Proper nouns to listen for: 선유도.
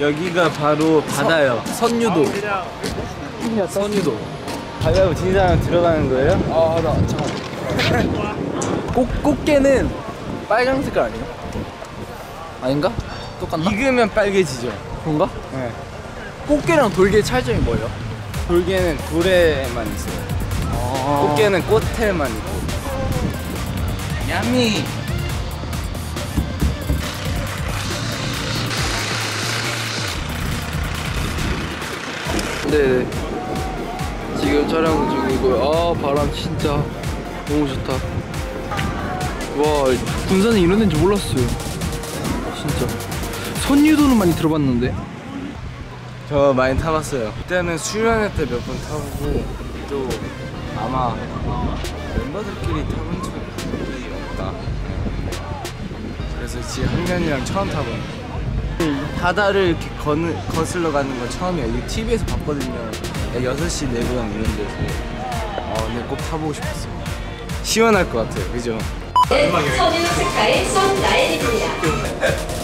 여기가 바로 바다예요. 선유도. 선유도. 바다로 진상 들어가는 거예요? 아, 나 잠깐. 꽃게는 빨간 색깔 아니에요? 아닌가? 똑같나? 익으면 빨개지죠. 그런가? 네. 꽃게랑 돌게의 차이점이 뭐예요? 돌게는 돌에만 있어요. 아 꽃게는 꽃에만 있고. 야미. 네, 지금 촬영 중이고요. 아, 바람 진짜 너무 좋다. 와, 군산에 이런 데인지 몰랐어요. 진짜. 선유도는 많이 들어봤는데? 저 많이 타봤어요. 그때는 수련회 때 몇 번 타보고, 또 아마 멤버들끼리 타본 적이 없다. 그래서 지금 한년이랑 처음 타봐요. 바다를 이렇게 거슬러 가는 건 처음이에요. 이거 TV에서 봤거든요. 6시 내고랑 이런 데서. 근데 꼭 타보고 싶었어요. 시원할 것 같아요. 그죠? 선유도 스카이 쏜 나엘입니다.